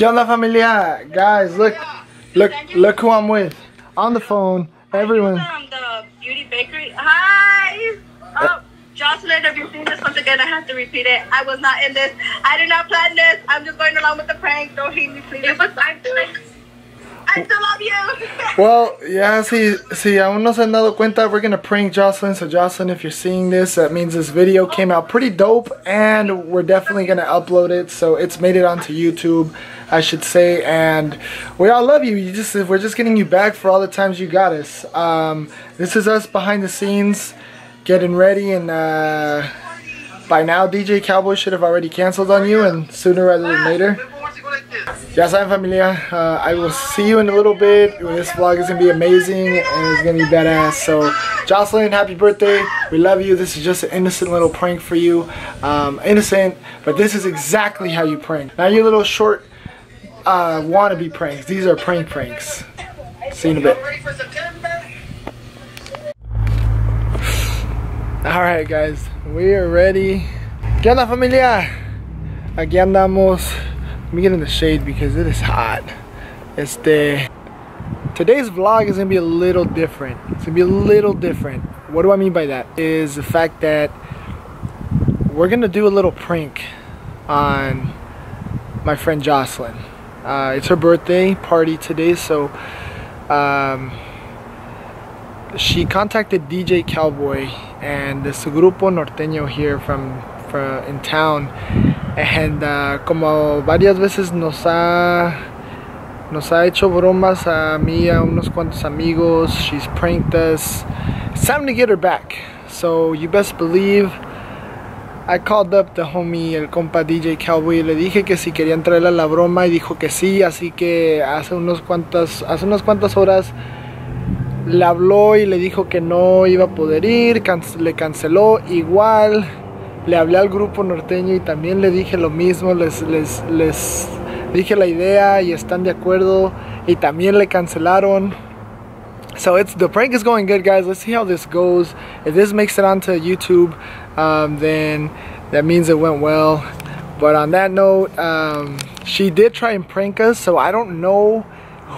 ¿Qué onda, familia? Guys, look who I'm with. On the phone, everyone. From the beauty bakery. Hi! Oh, Jocelyn, if you've seen this once again, I have to repeat it. I was not in this. I did not plan this. I'm just going along with the prank. Don't hate me, please. It was I still love you. Well, yeah, see, aún no se han dado cuenta, we're gonna prank Jocelyn. So Jocelyn, if you're seeing this, that means this video came out pretty dope, and we're definitely gonna upload it. So it's made it onto YouTube, I should say, and we all love you. We're just getting you back for all the times you got us. This is us behind the scenes, getting ready, and by now DJ Cowboy should have already canceled on you, and sooner rather than later. Ya saben, familia, I will see you in a little bit. This vlog is going to be amazing and it's going to be badass. So, Jocelyn, happy birthday. We love you. This is just an innocent little prank for you. Innocent, but this is exactly how you prank. Now your little short wannabe pranks. These are pranks. See you in a bit. Alright, guys. We are ready. ¿Qué onda, familia? Aquí andamos. Let me get in the shade because it is hot. Today's vlog is gonna be a little different. It's gonna be a little different. What do I mean by that? Is the fact that we're gonna do a little prank on my friend Jocelyn. It's her birthday party today, so she contacted DJ Cowboy and this Grupo Norteño here from in town. And como varias veces nos ha hecho bromas a mí, a unos cuantos amigos, she's pranked us. It's time to get her back. So you best believe I called up the homie, el compa DJ Cowboy, y le dije que si querían traerle la broma y dijo que sí, así que hace unas cuantas horas le habló y le dijo que no iba a poder ir, le canceló igual. Le hablé al Grupo Norteño y también le dije lo mismo, les dije la idea y están de acuerdo y también le cancelaron. So the prank is going good, guys. Let's see how this goes. If this makes it onto YouTube, then that means it went well. But on that note, she did try and prank us, so I don't know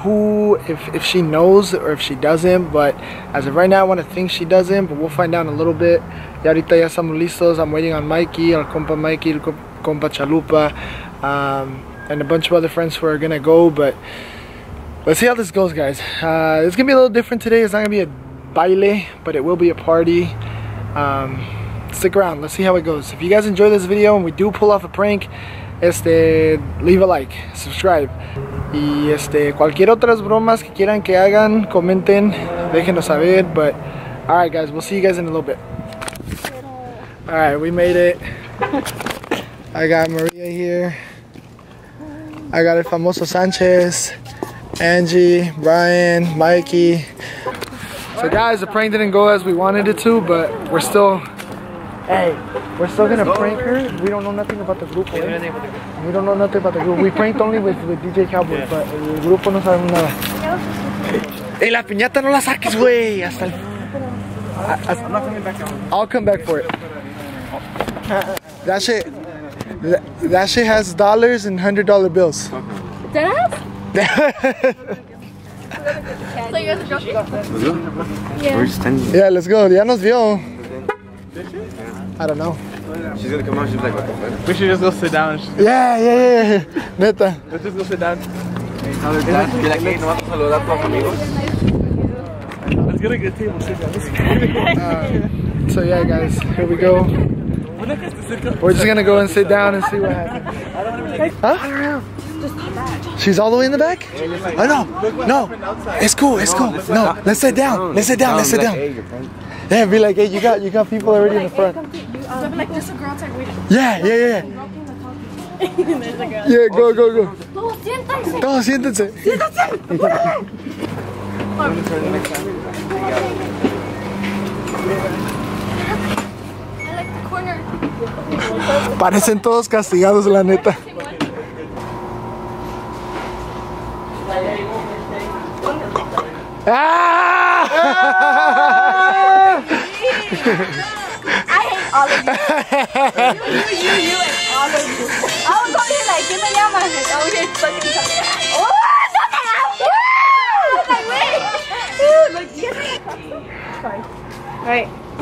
who, if she knows or if she doesn't, but as of right now I want to think she doesn't, but we'll find out in a little bit. Y ahorita ya estamos listos. I'm waiting on Mikey, el compa Mikey, el compa Chalupa, and a bunch of other friends who are gonna go, but let's see how this goes, guys. It's gonna be a little different today. It's not gonna be a baile, but it will be a party. Stick around, let's see how it goes. If you guys enjoy this video and we do pull off a prank, leave a like, subscribe. Y cualquier otras bromas que quieran que hagan, comenten, déjenos saber. But alright, guys, we'll see you guys in a little bit. Alright, we made it. I got Maria here. I got El Famoso Sanchez, Angie, Brian, Mikey. So guys, the prank didn't go as we wanted it to, but we're still, hey, we're still gonna prank her. We don't know nothing about the Grupo. We don't know nothing about the Grupo. We pranked only with DJ Cowboy, yeah. But el Grupo no sabe nada. Hey, la piñata no la saques, güey. Hasta el... I'm not coming back out. I'll come back for it. That shit has dollars and $100 bills. Did I? So you guys are joking? Yeah. We're standing. Yeah, let's go. Ya nos vio. I don't know. She's gonna come out, she's like, what the fuck? We should just go sit down. Yeah. Neta. Let's just go sit down. Let's get a good table, sit down. So yeah, guys, here we go. We're just gonna go and sit down and see what happens. Huh? I don't know. She's all the way in the back? I know. No. It's cool. No, let's sit down. Yeah, be like, hey, you got people already in the front. So like there's a girl outside waiting. Yeah. There's a girl. Yeah, go. Todos siéntense. I like the corner. Parecen todos castigados, la neta. I hate all of you. You and all of you. I was over here like, give me your money. Over here fucking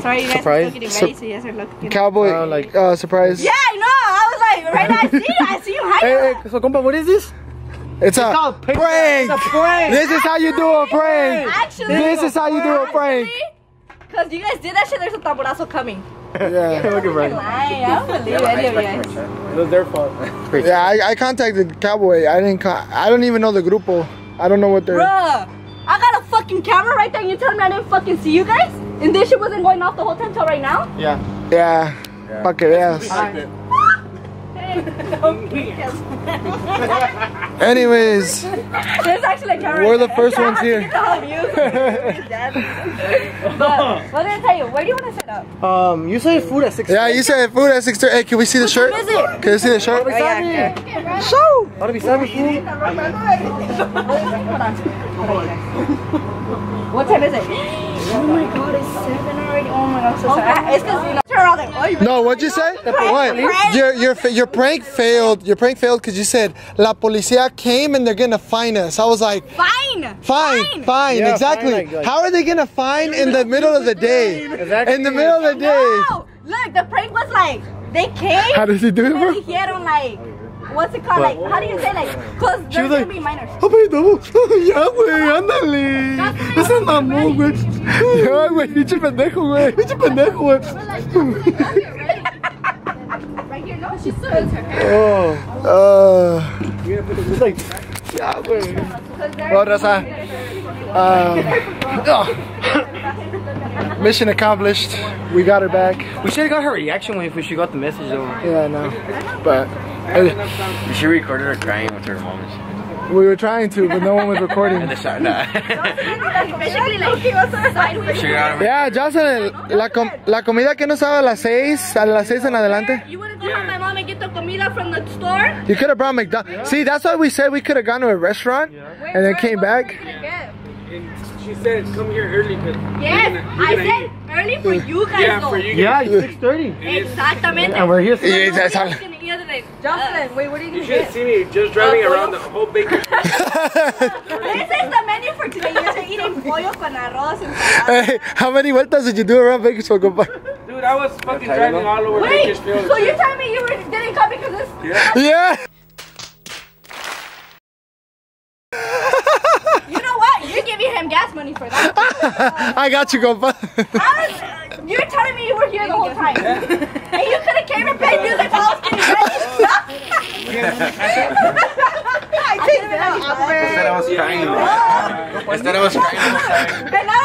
Sorry, you guys surprise? Look at your face. You guys are looking Cowboy, like, surprise. Yeah, I know. I was like, right now I see you. Hey, so, compa, what is this? It's called a prank. It's a prank. This is how you do a prank. Actually, this is how you do a prank. Because you guys did that shit, there's a tamborazo coming. Yeah, look at Brian. I don't believe any of you guys. It was their fault. Yeah, I contacted Cowboy. I don't even know the grupo. I don't know what they're. Bruh, I got a fucking camera right there. And you tell me I didn't fucking see you guys, and this shit wasn't going off the whole time till right now. Yeah. Yeah. Fuck it, yes. Anyways, we're the first ones here. But what did I tell you? Where do you want to set up? You said food at 6:30. Yeah, you said food at 6:30. Hey, can we see the shirt? Can you see the shirt? Show! What are we eating? What time is it? Oh my god, it's 7 already. Oh my god, I'm so sorry. It's because you know. No, what'd you say? What? Your prank failed because you said la policía came and they're gonna fine us. I was like, fine. Yeah, exactly. Fine, like, how are they gonna fine in the middle of the day? Exactly. In the middle of the day. No, look, the prank was like they came. How did he do it, bro? They hicieron like. What's it called? Like, how do you say, like, because there's gonna be minors. Oh, my God. Ya, güey, ándale. Ese mamón, güey. Ya, güey, pinche pendejo, güey. Pinche pendejo, güey. Right here, no, she still has her hair. It's like, ya, güey. Well, Raza. Mission accomplished. We got her back. We should have got her reaction if she got the message, though. Yeah, I know. But. She recorded her crying with her mom and shit. We were trying to, but no one was recording. Yeah, Jocelyn, la comida que no sabe a las seis en adelante. You would have gone with my mom and get the comida from the store? You could have brought McDonald's. Yeah. See, that's why we said we could have gone to a restaurant and then came back. She said, "Come here early, because yes, I said early for you guys. Yeah, though. For you guys. Yeah, 6:30. Exactamente. And we're here. Jocelyn, wait, what did you should see me just driving around the whole bakery. This is the menu for today. You're eating pollo con arroz and salad. Hey, how many vueltas did you do around Bakersfield, compa? Dude, I was fucking driving all over Bakersfield. So you're telling me you didn't come because this? Yeah. Gas money for that. I got you, compa. You're telling me you were here the whole time. And you could have came and paid music all of I was crying. But now that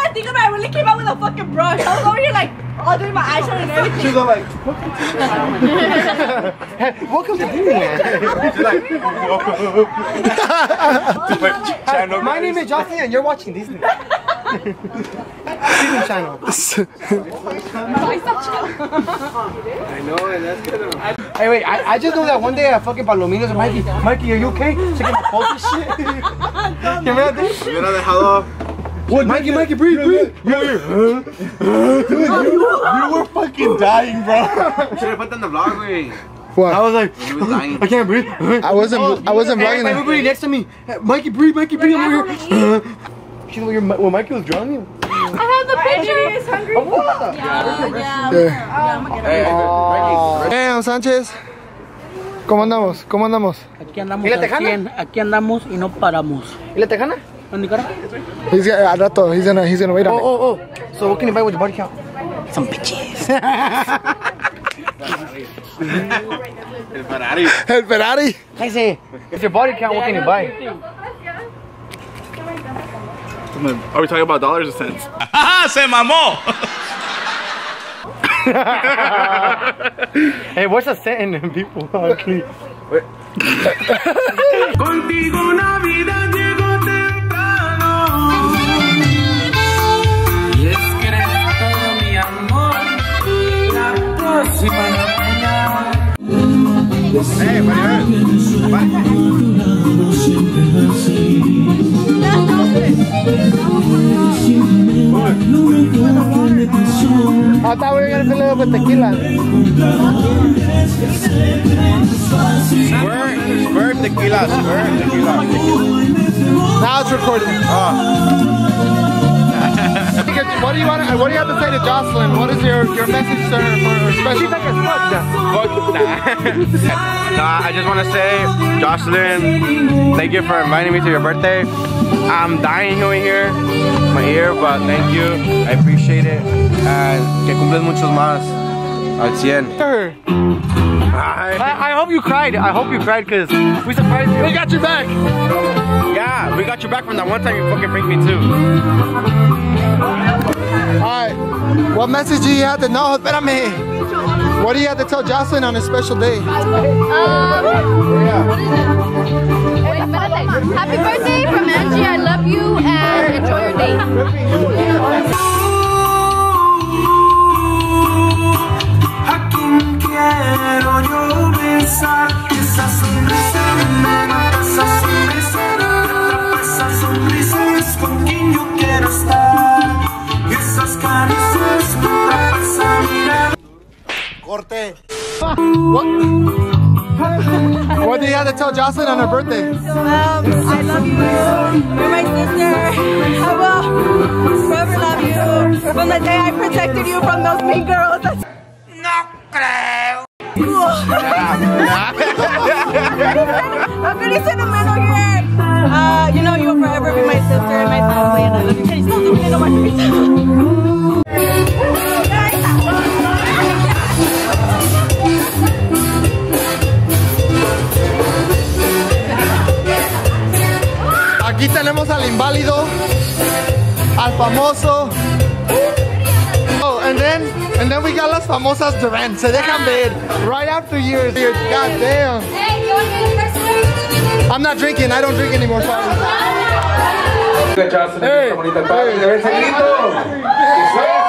I think about it, I really came out with a fucking brush. I was over here like, all doing my eyeshadow and everything. She was all like, welcome to Disneyland. My name is Jocelyn and you're watching Disney. Channel. I know, and that's good. Hey, wait, I just know that one day I fucking Palominos and Mikey, are you okay? Checking my phone shit. What, Mikey, breathe. You were fucking dying, bro. Should have put that in the vlog, wait. What? I was like, I can't breathe. I wasn't vlogging. Everybody next to me, Mikey, breathe. I'm over here. You know, when Mikey was drowning. I have the picture. He's hungry. Oh, what? Yeah. Damn, Sanchez. ¿Cómo andamos? Aquí andamos. ¿Y la tejana? Aquí andamos y no paramos. ¿Y la tejana? He's gonna wait on me. Oh. So what can you buy with your body count? Some bitches. El Ferrari. I say, if your body count, what can you buy? Are we talking about dollars or cents? Haha, se mamó. Hey, what's a cent in people? Contigo Navidad llegó temprano. Y es que eres todo mi amor. La próxima mañana. Hey, I thought we were gonna fill it up with tequila. Squirt tequila. Now it's recording. What do you have to say to Jocelyn? What is your message to her for her special? She's like a slut. Nah, I just want to say, Jocelyn, thank you for inviting me to your birthday. I'm dying over here, my ear, but thank you. I appreciate it. Que cumples muchos más. Al 100. I hope you cried. I hope you cried because we surprised you. We got you back. Yeah, we got you back from that one time you fucking freaked me too. Alright, what message do you have to know? Espérame. What do you have to tell Jocelyn on this special day? Happy birthday from Angie. I love you and enjoy your day. Quiero yo besar esa sonrisa de nena, esa sonrisa de otra, esa sonrisa es con quien yo quiero estar. Esas caricias me atrapas a mirar. Corte. What? What do you have to tell Jocelyn on her birthday? I love you. You're my sister. I will forever love you. From the day I protected you from those mean girls. I'm pretty sentimental here. You know you'll forever be my sister and my family, and I love you. Can you still do my pizza? Aquí tenemos al inválido, al famoso. Oh, and then we got las famosas Duran. Se dejan ver right after years. God damn. Hey, you want to I'm not drinking. I don't drink anymore. Sorry. Hey.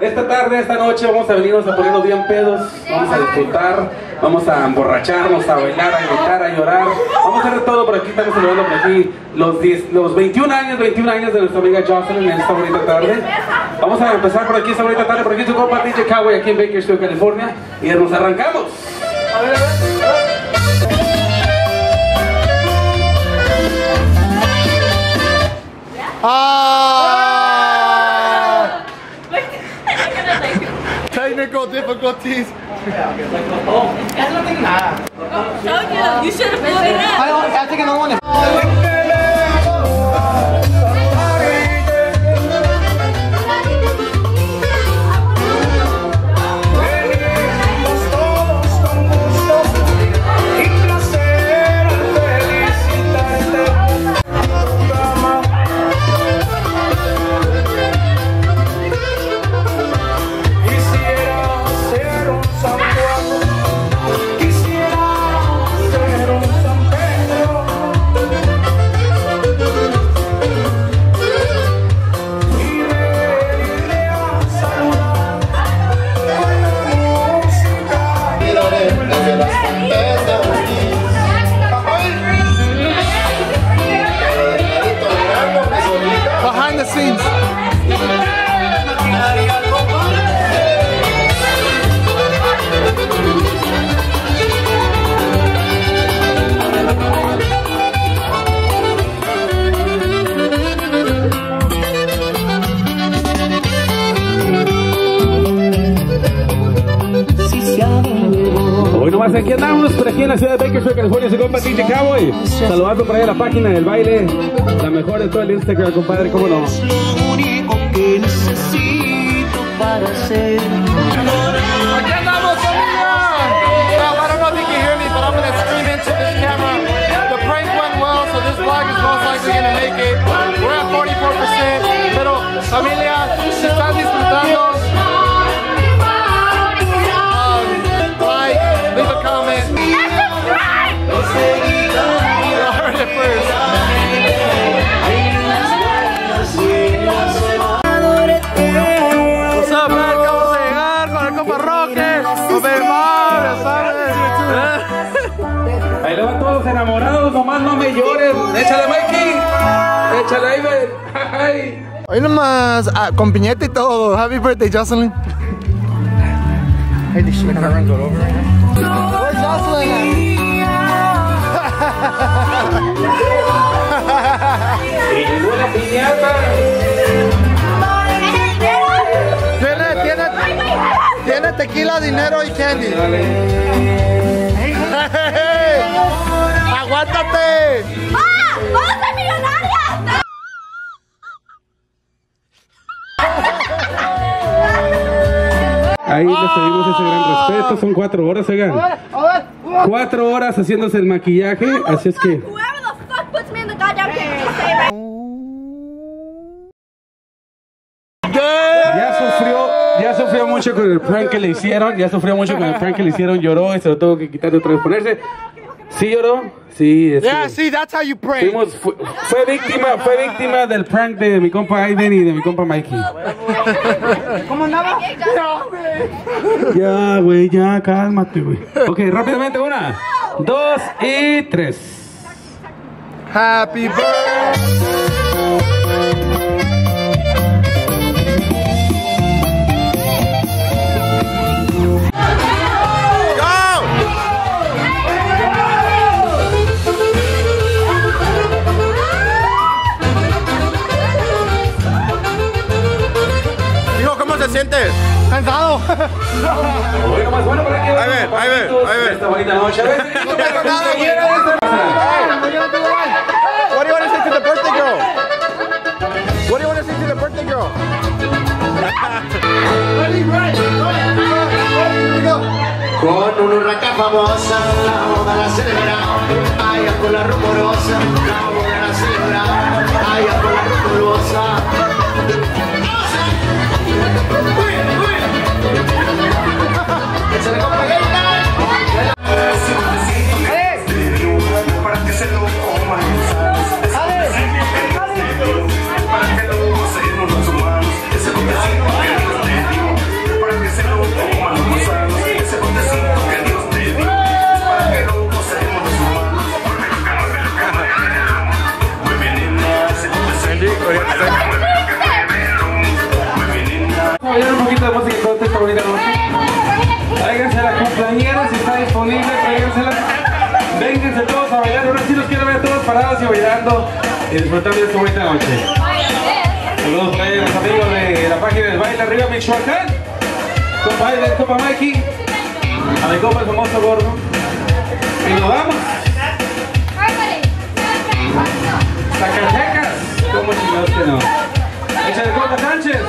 Esta tarde, esta noche vamos a venirnos a ponernos bien pedos. Vamos a disfrutar. Vamos a emborracharnos, a bailar, a gritar, a llorar. Vamos a hacer todo por aquí. Estamos celebrando por aquí los 21 años de nuestra amiga Jocelyn en esta bonita tarde. Vamos a empezar por aquí esta bonita tarde, por aquí su compa DJ Cowboy aquí en Bakersfield, California. Y nos arrancamos. A ver, a ver, a ver. Technical difficulties. You should have been doing that. I think I don't want it. Aquí andamos, por aquí en la ciudad de Bakersfield, California, su compa DJ Cowboy. Saludando por ahí a la página del baile, la mejor de todo el Instagram, compadre, cómo no. Es lo único que necesito para hacer. Aquí andamos, familia. I don't know if you can hear me, but I'm going to scream into this camera. The prank went well, so this vlog is most likely going to make it. We're at 44%, pero familia, si están disfrutando, leave a comment. And subscribe! You heard it first. What's up, man? Acabamos de llegar con el compa Roque. Nos vemos. Ahí lo van todos enamorados. Nomás no me llores. Échale, Mikey. Échale, Aiden. Hoy nomás con piñeta y todo. Happy birthday, Jocelyn. Hey, this shit kind of runs all over right now. Where's Jocelyn at? tequila, dinero y candy. ¡Aguántate! ¡Ah! ¡Vamos a ser millonarias! Ahí les pedimos ese gran respeto. Son 4 horas, oigan. A ver. 4 horas haciéndose el maquillaje, así es que... mucho con el prank que le hicieron, lloró y se lo tuvo que quitar de transponerse. ¿Sí lloró? Sí, that's how you prank. Fue víctima del prank de mi compa Aiden y de mi compa Mikey. ¿Cómo andaba? Ya, güey, ya, cálmate, güey. Ok, rápidamente, 1, 2 y 3. Happy birthday. ¿Sientes? Cansado. What do you want to say to the birthday girl? Con una huracán famosa, la boda la celebramos, allá por la rumorosa, la boda la celebramos, allá por la rumorosa. Tráiganse a la cumpleañera si está disponible, tráigansela. Vénganse todos a bailar. Ahora sí los quiero ver todos parados y bailando y disfrutando de esta bonita noche. Saludos a los amigos de la página del baile arriba Michoacán. Compa Aiden, compa Mikey, a mi compa el famoso gordo. Y nos vamos. Zacatecas, como chingados que no. Echa el compa Sánchez.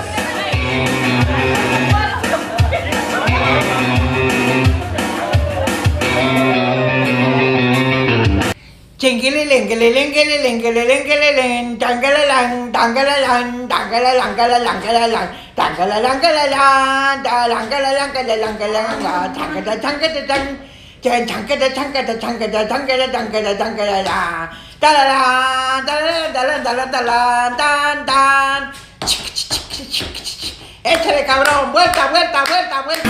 Échale, cabrón, vuelta, vuelta, vuelta, vuelta.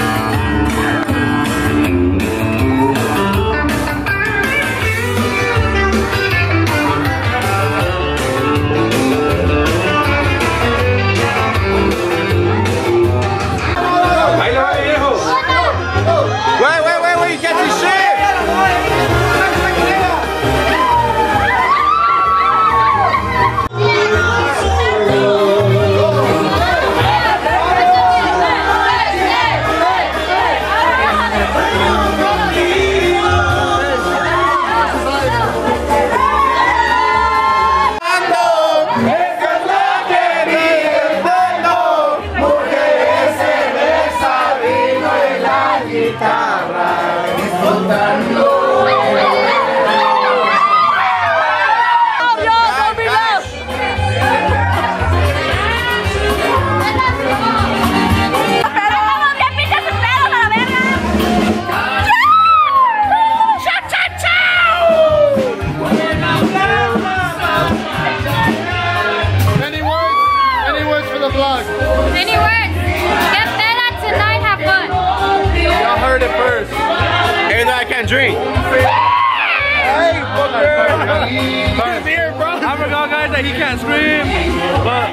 Drink. Hey, fucker! Here, bro. I forgot, guys, that he can't scream, but.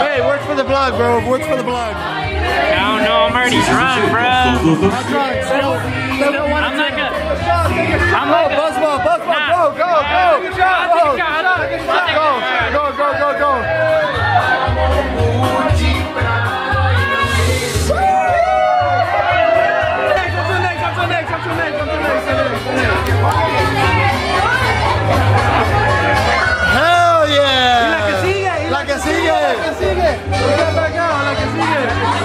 Hey, it works for the vlog, bro. It works for the vlog. I don't know. I'm already drunk, bro. I'm drunk. I'm like a. I'm like a. Go, go, go. Good job. Go, go, go, go, go. Hell yeah. Y la que sigue, Venga para acá, la que sigue.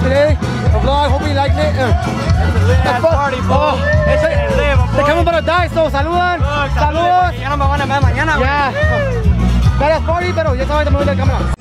Today, the vlog. Hope you liked it. It's a lit ass party, boy. It's a lit. They come Ay, so, saludan. Saludos. Mañana me van a ver mañana, güey. Ya. Pero es party, pero ya saben, también voy a ver cámara.